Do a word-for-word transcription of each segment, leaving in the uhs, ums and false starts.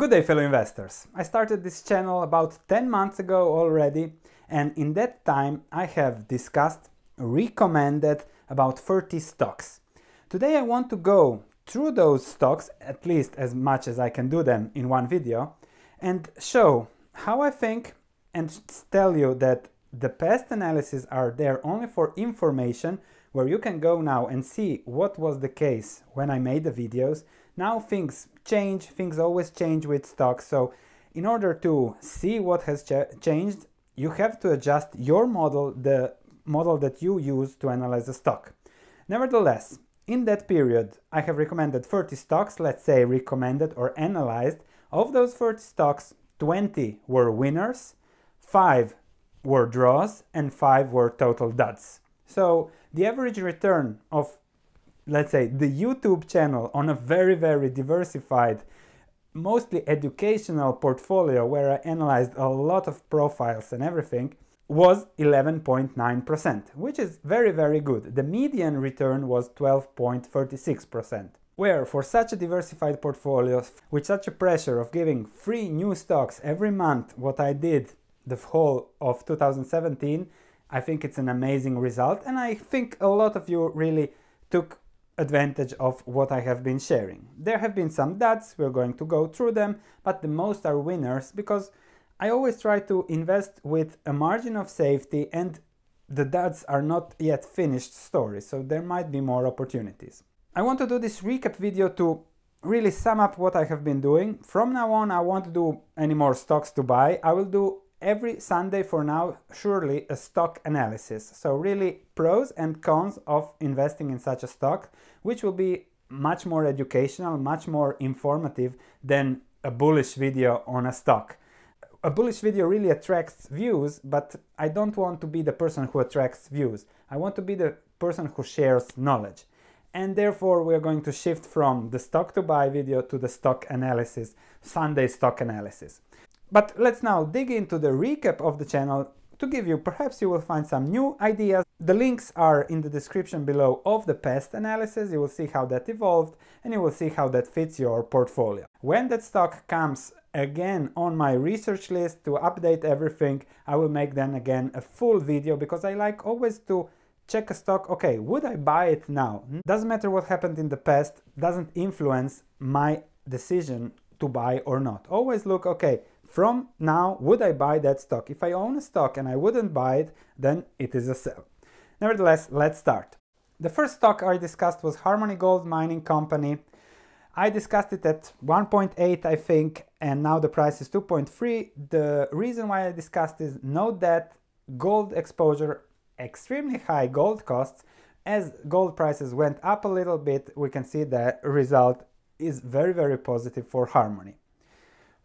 Good day, fellow investors. I started this channel about ten months ago already, and in that time I have discussed, recommended about thirty stocks. Today I want to go through those stocks, at least as much as I can do them in one video, and show how I think and tell you that the past analyses are there only for information, where you can go now and see what was the case when I made the videos. Now things change, things always change with stocks, so in order to see what has ch changed, you have to adjust your model, the model that you use to analyze the stock. Nevertheless, in that period, I have recommended thirty stocks, let's say recommended or analyzed. Of those thirty stocks, twenty were winners, five were draws, and five were total duds. So the average return of, let's say, the YouTube channel on a very, very diversified, mostly educational portfolio, where I analyzed a lot of profiles and everything, was eleven point nine percent, which is very, very good. The median return was twelve point three six percent. Where for such a diversified portfolio, with such a pressure of giving three new stocks every month, what I did the whole of two thousand seventeen, I think it's an amazing result, and I think a lot of you really took advantage of what I have been sharing. There have been some duds, we're going to go through them, but the most are winners, because I always try to invest with a margin of safety, and the duds are not yet finished stories, so there might be more opportunities. I want to do this recap video to really sum up what I have been doing. From now on, I won't do any more stocks to buy. I will do every Sunday for now, surely, a stock analysis. So really pros and cons of investing in such a stock, which will be much more educational, much more informative than a bullish video on a stock. A bullish video really attracts views, but I don't want to be the person who attracts views. I want to be the person who shares knowledge. And therefore we're going to shift from the stock to buy video to the stock analysis, Sunday stock analysis. But let's now dig into the recap of the channel to give you, perhaps you will find some new ideas. The links are in the description below of the past analysis. You will see how that evolved, and you will see how that fits your portfolio. When that stock comes again on my research list to update everything, I will make then again a full video, because I like always to check a stock, okay, would I buy it now? Doesn't matter what happened in the past, doesn't influence my decision to buy or not. Always look, okay, from now, would I buy that stock? If I own a stock and I wouldn't buy it, then it is a sell. Nevertheless, let's start. The first stock I discussed was Harmony Gold Mining Company. I discussed it at one point eight, I think, and now the price is two point three. The reason why I discussed is no debt, gold exposure, extremely high gold costs. As gold prices went up a little bit, we can see the result is very, very positive for Harmony.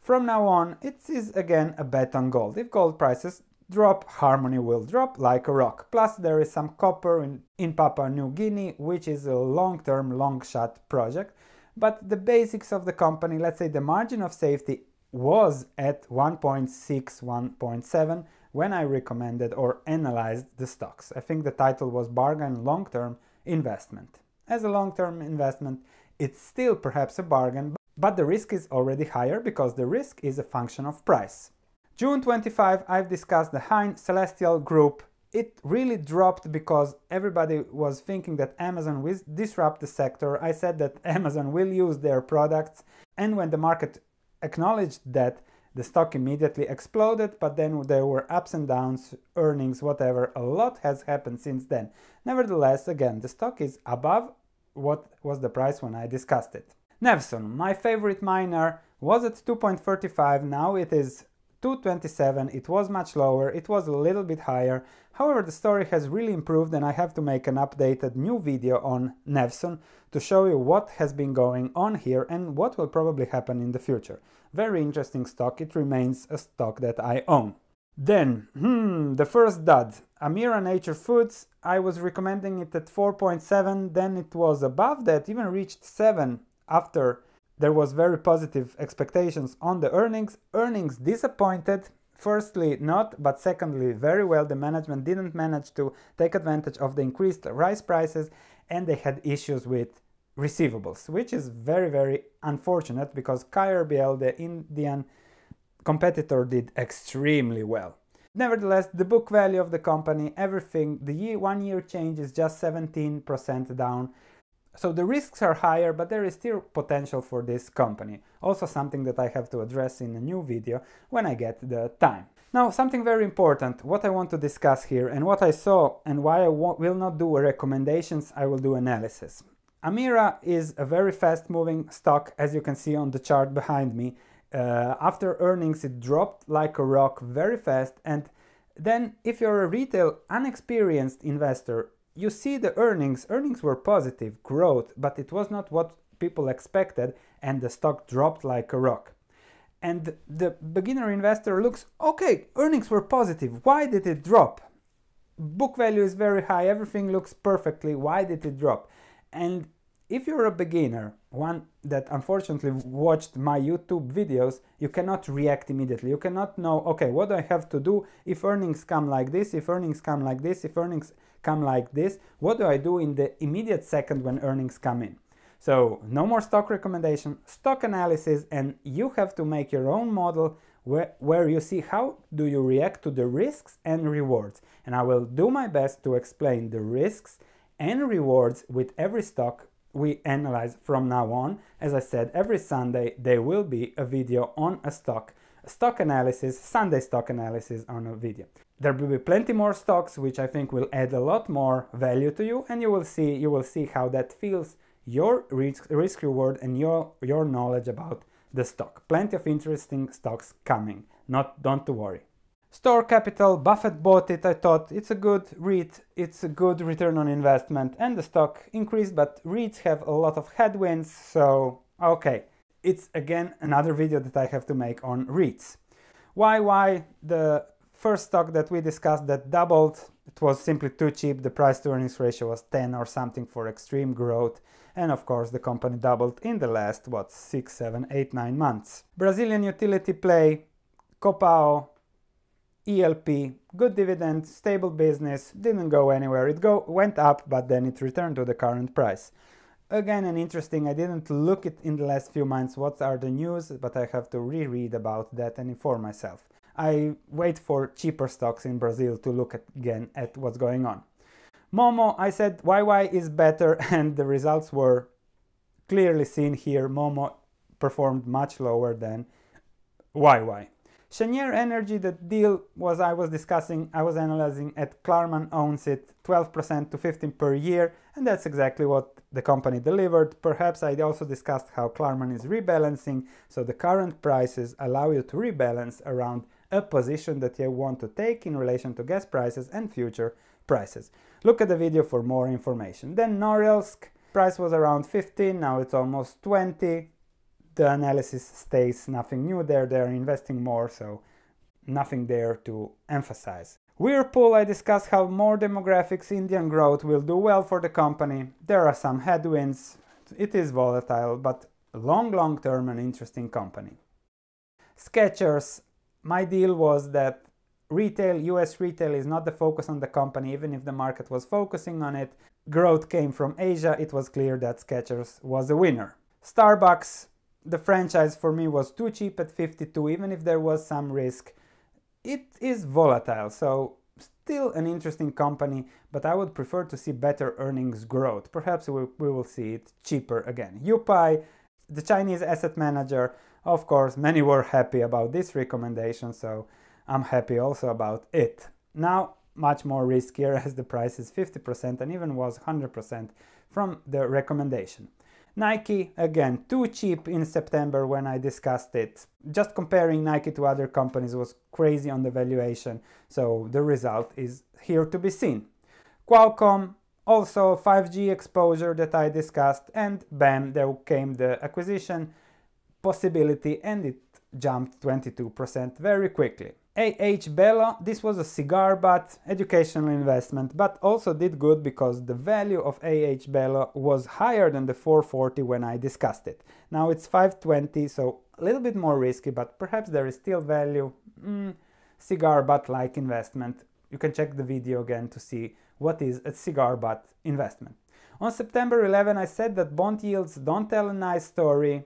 From now on, it is again a bet on gold. If gold prices drop, Harmony will drop like a rock. Plus there is some copper in, in Papua New Guinea, which is a long-term, long-shot project. But the basics of the company, let's say the margin of safety was at one point six, one point seven when I recommended or analyzed the stocks. I think the title was Bargain Long-Term Investment. As a long-term investment, it's still perhaps a bargain, but the risk is already higher, because the risk is a function of price. June twenty-fifth, I've discussed the Hain Celestial Group. It really dropped because everybody was thinking that Amazon will disrupt the sector. I said that Amazon will use their products, and when the market acknowledged that, the stock immediately exploded, but then there were ups and downs, earnings, whatever. A lot has happened since then. Nevertheless, again, the stock is above what was the price when I discussed it. Nevsun, my favorite miner, was at two point three five, now it is two point two seven, it was much lower, it was a little bit higher. However, the story has really improved, and I have to make an updated new video on Nevsun to show you what has been going on here and what will probably happen in the future. Very interesting stock, it remains a stock that I own. Then, hmm, the first dud, Amira Nature Foods. I was recommending it at four point seven, then it was above that, even reached seven. After there was very positive expectations on the earnings. Earnings disappointed, firstly not, but secondly very well. The management didn't manage to take advantage of the increased rice prices, and they had issues with receivables, which is very, very unfortunate because K R B L, the Indian competitor, did extremely well. Nevertheless, the book value of the company, everything, the year, one year change is just seventeen percent down. So the risks are higher, but there is still potential for this company. Also something that I have to address in a new video when I get the time. Now, something very important, what I want to discuss here and what I saw and why I will not do recommendations, I will do analysis. Amira is a very fast moving stock, as you can see on the chart behind me. Uh, after earnings, it dropped like a rock very fast. And then if you're a retail unexperienced investor, you see the earnings. Earnings were positive growth, but it was not what people expected. And the stock dropped like a rock. And the beginner investor looks, okay, earnings were positive, why did it drop? Book value is very high, everything looks perfectly, why did it drop? And if you're a beginner, one that unfortunately watched my YouTube videos, you cannot react immediately. You cannot know, okay, what do I have to do if earnings come like this, if earnings come like this, if earnings come like this, what do I do in the immediate second when earnings come in? So no more stock recommendation, stock analysis, and you have to make your own model where, where you see how do you react to the risks and rewards. And I will do my best to explain the risks and rewards with every stock we analyze from now on. As I said, every Sunday there will be a video on a stock, stock analysis, Sunday stock analysis on a video. There will be plenty more stocks which I think will add a lot more value to you, and you will see, you will see how that feels, your risk, risk reward and your your knowledge about the stock. Plenty of interesting stocks coming, not don't worry. Store Capital, Buffett bought it, I thought it's a good REIT, it's a good return on investment, and the stock increased, but REITs have a lot of headwinds, so okay. It's again another video that I have to make on REITs. Y Y, the first stock that we discussed that doubled, it was simply too cheap, the price to earnings ratio was ten or something for extreme growth. And of course the company doubled in the last, what, six, seven, eight, nine months. Brazilian utility play, Copel, E L P, good dividend, stable business, didn't go anywhere. It go, went up, but then it returned to the current price. Again, an interesting, I didn't look it in the last few months what are the news, but I have to reread about that and inform myself. I wait for cheaper stocks in Brazil to look at, again at what's going on. Momo, I said Y Y is better, and the results were clearly seen here. Momo performed much lower than Y Y. Cheniere Energy, the deal was I was discussing, I was analyzing at Klarman owns it twelve percent to fifteen percent per year, and that's exactly what the company delivered. Perhaps I also discussed how Klarman is rebalancing, so the current prices allow you to rebalance around a position that you want to take in relation to gas prices and future prices. Look at the video for more information. Then Norilsk, price was around fifteen, now it's almost twenty. The analysis stays, nothing new there, they're investing more, so nothing there to emphasize. Whirlpool, I discussed how more demographics, Indian growth will do well for the company. There are some headwinds, it is volatile, but long, long term an interesting company. Skechers, my deal was that retail, U S retail is not the focus on the company, even if the market was focusing on it. Growth came from Asia, it was clear that Skechers was a winner. Starbucks, the franchise for me was too cheap at fifty-two, even if there was some risk. It is volatile, so still an interesting company, but I would prefer to see better earnings growth. Perhaps we, we will see it cheaper again. Jupai, the Chinese asset manager, of course, many were happy about this recommendation, so I'm happy also about it. Now, much more riskier as the price is fifty percent and even was one hundred percent from the recommendation. Nike, again, too cheap in September when I discussed it. Just comparing Nike to other companies was crazy on the valuation, so the result is here to be seen. Qualcomm, also five G exposure that I discussed, and bam, there came the acquisition possibility and it jumped twenty-two percent very quickly. A H Bello, this was a cigar butt, educational investment, but also did good because the value of A H Bello was higher than the four forty when I discussed it. Now it's five twenty, so a little bit more risky, but perhaps there is still value. Mm, cigar butt-like investment. You can check the video again to see what is a cigar butt investment. On September eleventh, I said that bond yields don't tell a nice story.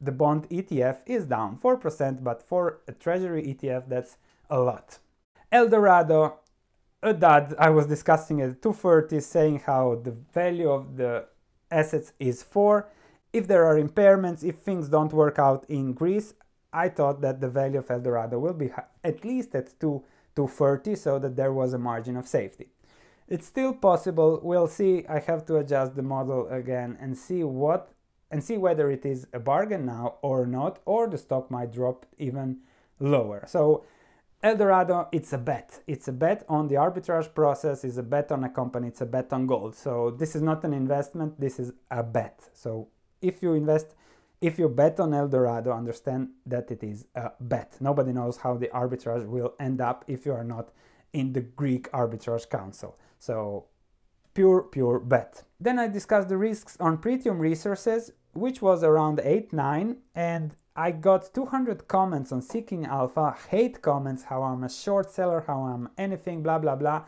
The bond E T F is down four percent, but for a treasury E T F, that's a lot. Eldorado, a dud. I was discussing at two thirty, saying how the value of the assets is four. If there are impairments, if things don't work out in Greece, I thought that the value of Eldorado will be at least at two thirty, so that there was a margin of safety. It's still possible, we'll see. I have to adjust the model again and see what and see whether it is a bargain now or not, or the stock might drop even lower. So Eldorado, it's a bet. It's a bet on the arbitrage process, it's a bet on a company, it's a bet on gold. So this is not an investment, this is a bet. So if you invest, if you bet on Eldorado, understand that it is a bet. Nobody knows how the arbitrage will end up if you are not in the Greek Arbitrage Council. So pure, pure bet. Then I discussed the risks on Pretium Resources, which was around eight nine, and I got two hundred comments on Seeking Alpha, hate comments, how I'm a short seller, how I'm anything, blah, blah, blah.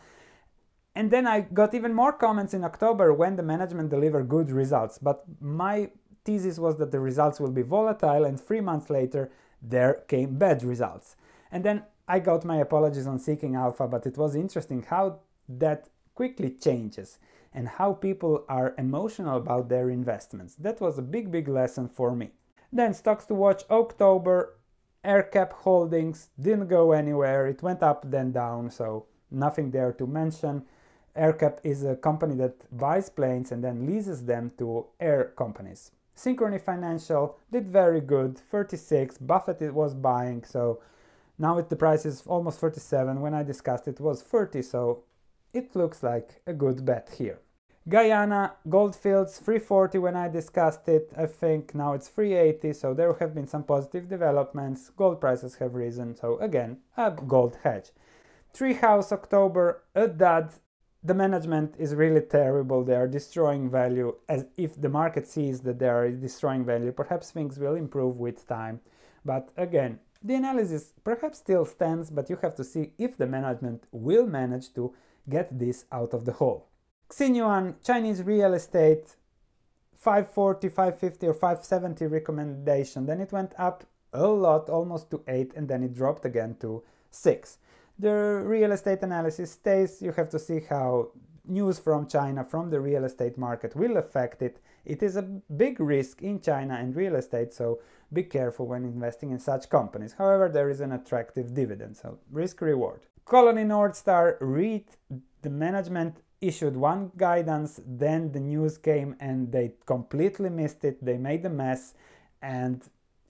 And then I got even more comments in October when the management delivered good results. But my thesis was that the results will be volatile, and three months later, there came bad results. And then I got my apologies on Seeking Alpha, but it was interesting how that quickly changes and how people are emotional about their investments. That was a big, big lesson for me. Then stocks to watch October, AirCap Holdings didn't go anywhere. It went up then down, so nothing there to mention. AirCap is a company that buys planes and then leases them to air companies. Synchrony Financial did very good, thirty-six. Buffett was buying, so now it, the price is almost thirty-seven. When I discussed it, it was thirty, so it looks like a good bet here. Guyana Gold Fields, three forty when I discussed it. I think now it's three eighty, so there have been some positive developments. Gold prices have risen, so again, a gold hedge. Treehouse October, a dud. The management is really terrible. They are destroying value. As if the market sees that they are destroying value, perhaps things will improve with time. But again, the analysis perhaps still stands, but you have to see if the management will manage to get this out of the hole. Xinyuan, Chinese real estate, five forty, five fifty or five seventy recommendation. Then it went up a lot, almost to eight, and then it dropped again to six. The real estate analysis stays. You have to see how news from China, from the real estate market, will affect it. It is a big risk in China and real estate, so be careful when investing in such companies. However, there is an attractive dividend, so risk reward. Colony Northstar, read the management issued one guidance, then the news came and they completely missed it. They made a mess, and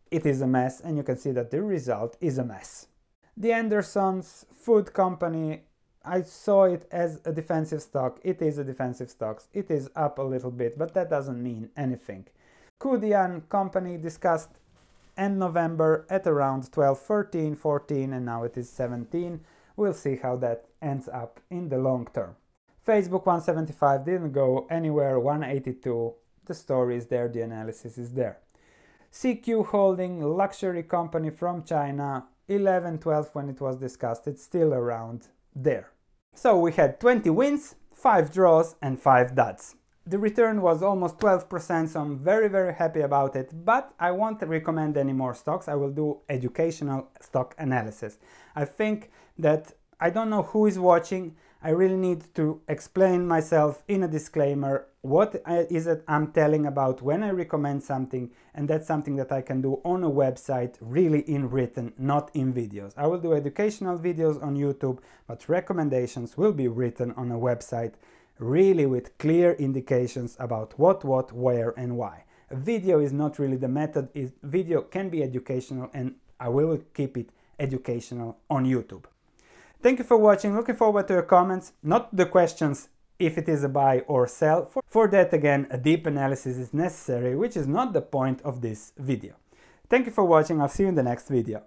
it is a mess, and you can see that the result is a mess. The Andersons food company, I saw it as a defensive stock. It is a defensive stock. It is up a little bit, but that doesn't mean anything. Kudian Company discussed end November at around twelve, thirteen, fourteen, and now it is seventeen. We'll see how that ends up in the long term. Facebook one seventy-five didn't go anywhere, one eighty-two. The story is there, the analysis is there. C Q Holding, luxury company from China, eleven, twelve when it was discussed. It's still around there. So we had twenty wins, five draws and five duds. The return was almost twelve percent, so I'm very, very happy about it, but I won't recommend any more stocks. I will do educational stock analysis. I think that I don't know who is watching. I really need to explain myself in a disclaimer what is it I'm telling about when I recommend something, and that's something that I can do on a website, really in written, not in videos. I will do educational videos on YouTube, but recommendations will be written on a website, really with clear indications about what, what, where and why. A video is not really the method. Is video can be educational, and I will keep it educational on YouTube. Thank you for watching. Looking forward to your comments, not the questions if it is a buy or sell. For, for that, again, a deep analysis is necessary, which is not the point of this video. Thank you for watching. I'll see you in the next video.